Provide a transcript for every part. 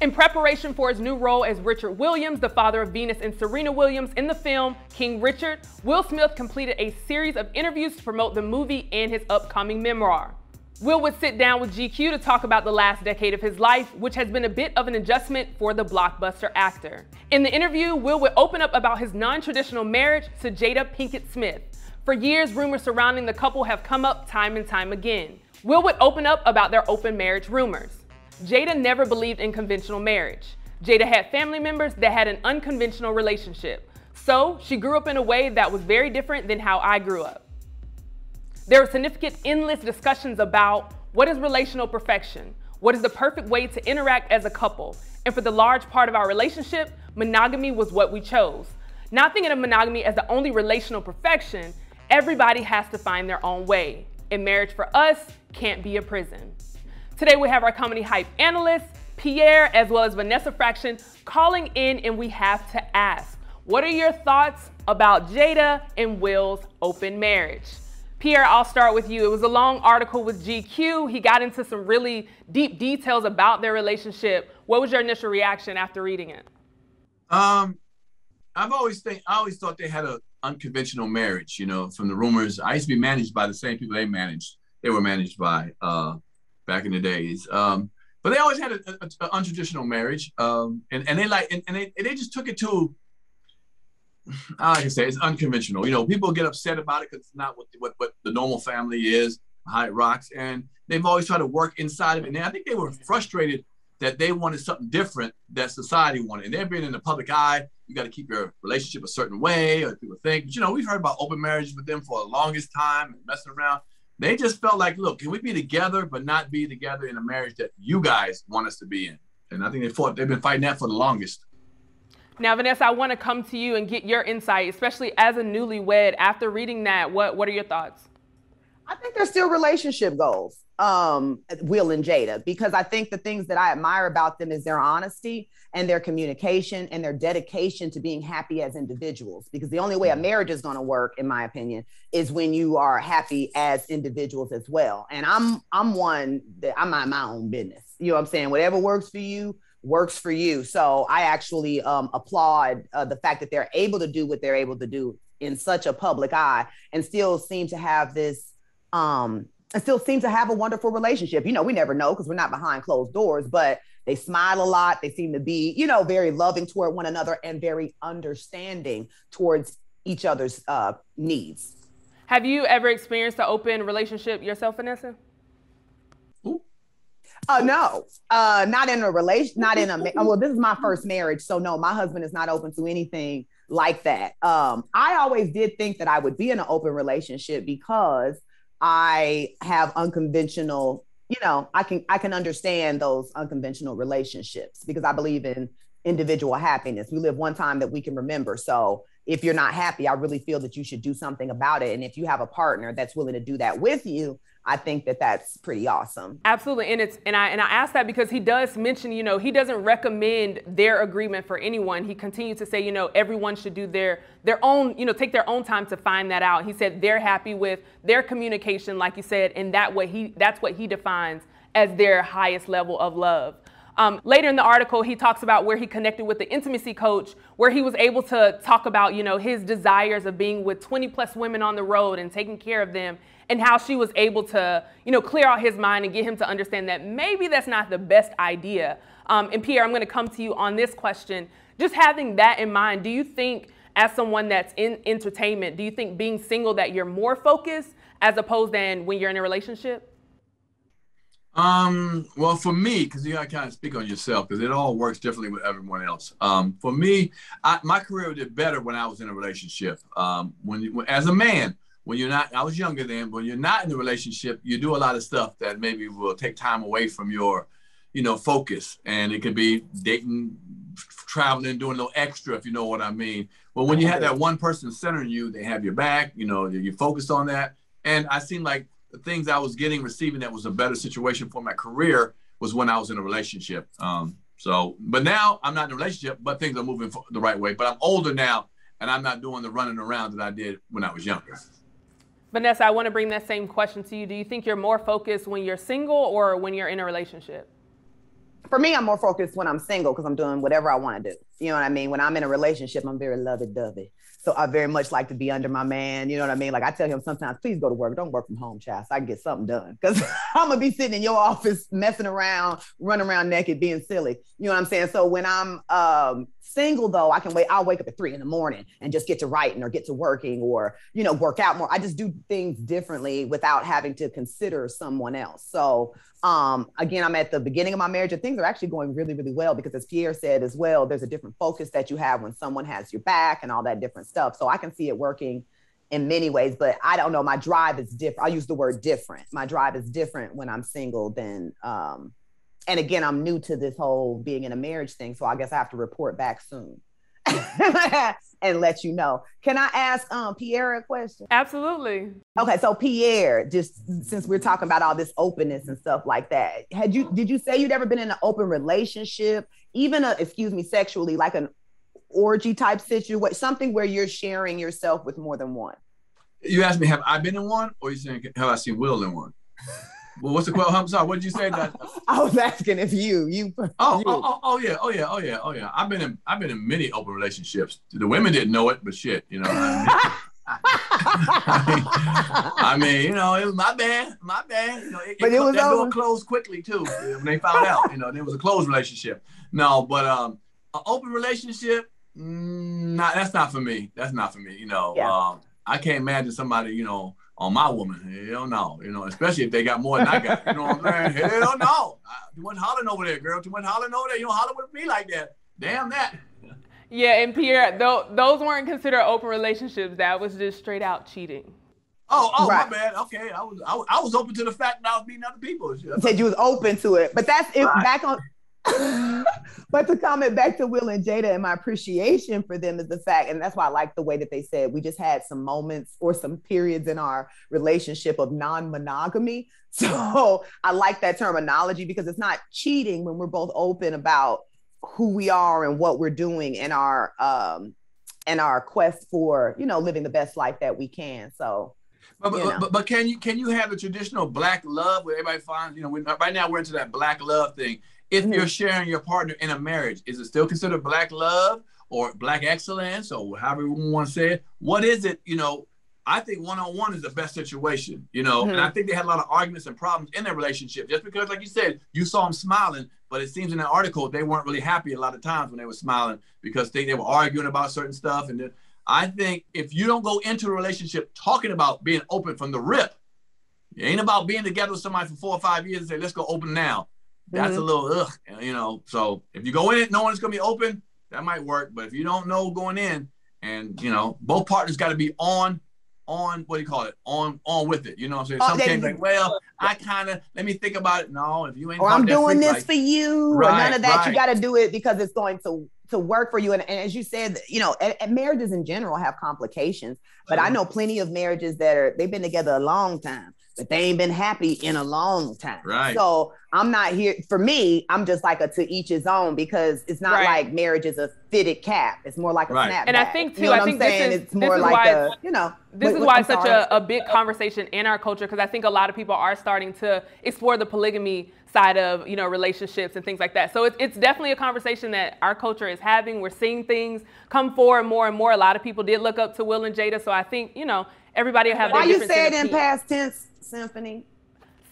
In preparation for his new role as Richard Williams, the father of Venus and Serena Williams in the film King Richard, Will Smith completed a series of interviews to promote the movie and his upcoming memoir. Will would sit down with GQ to talk about the last decade of his life, which has been a bit of an adjustment for the blockbuster actor. In the interview, Will would open up about his non-traditional marriage to Jada Pinkett Smith. For years, rumors surrounding the couple have come up time and time again. Will would open up about their open marriage rumors. Jada never believed in conventional marriage. Jada had family members that had an unconventional relationship. So she grew up in a way that was very different than how I grew up. There are significant endless discussions about what is relational perfection, what is the perfect way to interact as a couple, and for the large part of our relationship, monogamy was what we chose. Not thinking of monogamy as the only relational perfection, everybody has to find their own way, and marriage for us can't be a prison. Today we have our comedy hype analyst, Pierre, as well as Vanessa Fraction calling in, and we have to ask, what are your thoughts about Jada and Will's open marriage? Pierre, I'll start with you. It was a long article with GQ. He got into some really deep details about their relationship. What was your initial reaction after reading it? I always thought they had an unconventional marriage, you know, from the rumors. I used to be managed by the same people they were managed by back in the days. But they always had an untraditional marriage. And they just took it to, like I say, it's unconventional. You know, people get upset about it because it's not what the normal family is, how it rocks. And they've always tried to work inside of it. And I think they were frustrated that they wanted something different that society wanted. And they're being in the public eye. You got to keep your relationship a certain way, or people think. But, you know, we've heard about open marriage with them for the longest time and messing around. They just felt like, look, can we be together but not be together in a marriage that you guys want us to be in? And I think they've been fighting that for the longest. Now, Vanessa, I want to come to you and get your insight, especially as a newlywed. After reading that, what are your thoughts? I think they're still relationship goals, Will and Jada, because I think the things that I admire about them is their honesty and their communication and their dedication to being happy as individuals. Because the only way a marriage is going to work, in my opinion, is when you are happy as individuals as well. And I'm one that I mind my own business. You know what I'm saying? Whatever works for you, works for you. So I actually applaud the fact that they're able to do what they're able to do in such a public eye and still seem to have this, a wonderful relationship. You know, we never know because we're not behind closed doors, but they smile a lot. They seem to be, you know, very loving toward one another and very understanding towards each other's needs. Have you ever experienced an open relationship yourself, Vanessa? Oh, no, not in a relation, not in a, well, this is my first marriage. So no, my husband is not open to anything like that. I always did think that I would be in an open relationship because I have unconventional, you know, I can understand those unconventional relationships because I believe in individual happiness. We live one time that we can remember. So if you're not happy, I really feel that you should do something about it. And if you have a partner that's willing to do that with you, I think that that's pretty awesome. Absolutely, and I ask that because he does mention, you know, he doesn't recommend their agreement for anyone. He continues to say, you know, everyone should do their own, you know, take their own time to find that out. He said they're happy with their communication, like you said, and that way that's what he defines as their highest level of love. Later in the article, he talks about where he connected with the intimacy coach, where he was able to talk about, you know, his desires of being with 20+ women on the road and taking care of them, and how she was able to, you know, clear out his mind and get him to understand that maybe that's not the best idea. And Pierre, I'm going to come to you on this question. Just having that in mind, do you think, as someone that's in entertainment, do you think being single that you're more focused as opposed than when you're in a relationship? Well, for me, because you gotta kind of speak on yourself, because it all works differently with everyone else. For me, my career did better when I was in a relationship. As a man, when you're not, I was younger then, when you're not in a relationship, you do a lot of stuff that maybe will take time away from your, you know, focus. And it could be dating, traveling, doing a little extra, if you know what I mean. But when you have that one person centering you, they have your back, you know, you're focused on that. And I seem like the things I was receiving that was a better situation for my career was when I was in a relationship. But now I'm not in a relationship, but things are moving the right way. But I'm older now, and I'm not doing the running around that I did when I was younger. Vanessa, I want to bring that same question to you. Do you think you're more focused when you're single or when you're in a relationship? For me, I'm more focused when I'm single because I'm doing whatever I want to do. You know what I mean? When I'm in a relationship, I'm very lovey-dovey. So I very much like to be under my man. You know what I mean? Like I tell him sometimes, please go to work. Don't work from home, Chas. I can get something done. Because I'm going to be sitting in your office messing around, running around naked, being silly. You know what I'm saying? So when I'm single, though, I can wait. I'll wake up at 3 a.m. and just get to writing or get to working or, you know, work out more. I just do things differently without having to consider someone else. So again, I'm at the beginning of my marriage and things are actually going really, really well because as Pierre said as well, there's a different focus that you have when someone has your back and all that different stuff. So I can see it working in many ways, but I don't know. My drive is different. I use the word different. My drive is different when I'm single than, and again, I'm new to this whole being in a marriage thing. So I guess I have to report back soon and let you know. Can I ask Pierre a question? Absolutely. Okay. So Pierre, just since we're talking about all this openness and stuff like that, did you say you'd ever been in an open relationship, even sexually, like an orgy type situation, something where you're sharing yourself with more than one? You asked me, have I been in one? Or you saying, have I seen Will in one? Well, what's the quote? I'm sorry. What did you say? That I was asking if you. Oh yeah. I've been in many open relationships. The women didn't know it, but shit, you know. I mean, you know, it was my bad. You know, it was that door closed quickly too when they found out. You know, there was a closed relationship. No, but an open relationship, that's not for me. You know, yeah. I can't imagine somebody, you know, on my woman, hell no, you know, especially if they got more than I got, you know what I'm saying? Hell no, you wasn't hollering over there, girl. You wasn't hollering over there. You don't holler with me like that. Damn that. Yeah, and Pierre, those weren't considered open relationships. That was just straight out cheating. Oh, right. My bad. Okay, I was open to the fact that I was meeting other people. You said you was open to it, but that's it. Right. Back on. But to comment back to Will and Jada and my appreciation for them is the fact, and that's why I like the way that they said we just had some moments or some periods in our relationship of non-monogamy. So I like that terminology because it's not cheating when we're both open about who we are and what we're doing in our quest for, you know, living the best life that we can. So But can you have a traditional black love where everybody finds, you know, right now we're into that black love thing. If you're sharing your partner in a marriage, is it still considered black love or black excellence or however you want to say it? What is it? You know, I think one-on-one is the best situation, you know, and I think they had a lot of arguments and problems in their relationship just because, like you said, you saw them smiling, but it seems in the article they weren't really happy a lot of times when they were smiling because they were arguing about certain stuff. And then I think if you don't go into a relationship talking about being open from the rip, it ain't about being together with somebody for 4 or 5 years and say, let's go open now. That's a little, ugh, you know, so if you go in it, knowing it's going to be open, that might work. But if you don't know going in and, you know, both partners got to be on with it. You know what I'm saying? Some kids like, well, I kind of, let me think about it. No, if you ain't. Or I'm doing this for you. Right, or none of that. Right. You got to do it because it's going to work for you. And as you said, you know, marriages in general have complications, but I know plenty of marriages they've been together a long time, but they ain't been happy in a long time. Right. So I'm not here, for me, I'm just like a to each his own because it's not like marriage is a fitted cap. It's more like a snapback. And I think too, you know I think this is why it's such a big conversation in our culture because I think a lot of people are starting to explore the polygamy side of, you know, relationships and things like that. So it's definitely a conversation that our culture is having. We're seeing things come forward more and more. A lot of people did look up to Will and Jada. So I think, you know, everybody will have their different. Why you say it in past tense, Symphony?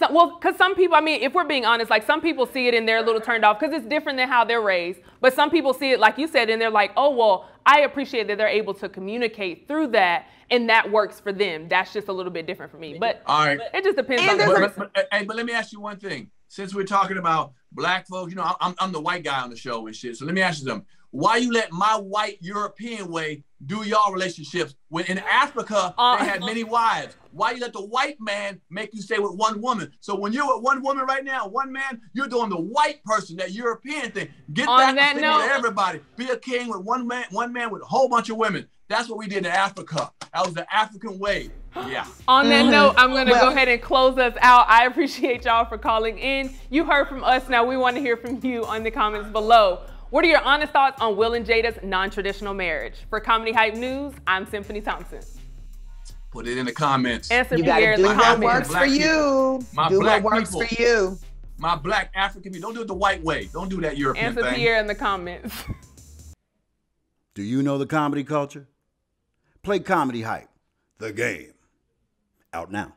So, well, because some people, I mean, if we're being honest, like some people see it and they're a little turned off because it's different than how they're raised. But some people see it, like you said, and they're like, oh, well, I appreciate that they're able to communicate through that. And that works for them. That's just a little bit different for me. But, but it just depends on the person. But let me ask you one thing. Since we're talking about black folks, you know, I'm the white guy on the show and shit. So let me ask you something. Why you let my white European way do y'all relationships when in Africa they had many wives? Why you let the white man make you stay with one woman? So when you're with one woman right now, one man, you're doing the white person, that European thing. Get back and stay with everybody. Be a king with one man with a whole bunch of women. That's what we did in Africa. That was the African way. Yeah. On that note, I'm going to go ahead and close us out. I appreciate y'all for calling in. You heard from us. Now we want to hear from you on the comments below. What are your honest thoughts on Will and Jada's non-traditional marriage? For Comedy Hype News, I'm Symphony Thompson. Put it in the comments. Answer Pierre in the comments. Do what works for you. Do what works for you. my black African people. Don't do it the white way. Don't do that European thing. Answer Pierre in the comments. Do you know the comedy culture? Play Comedy Hype, the game. Out now.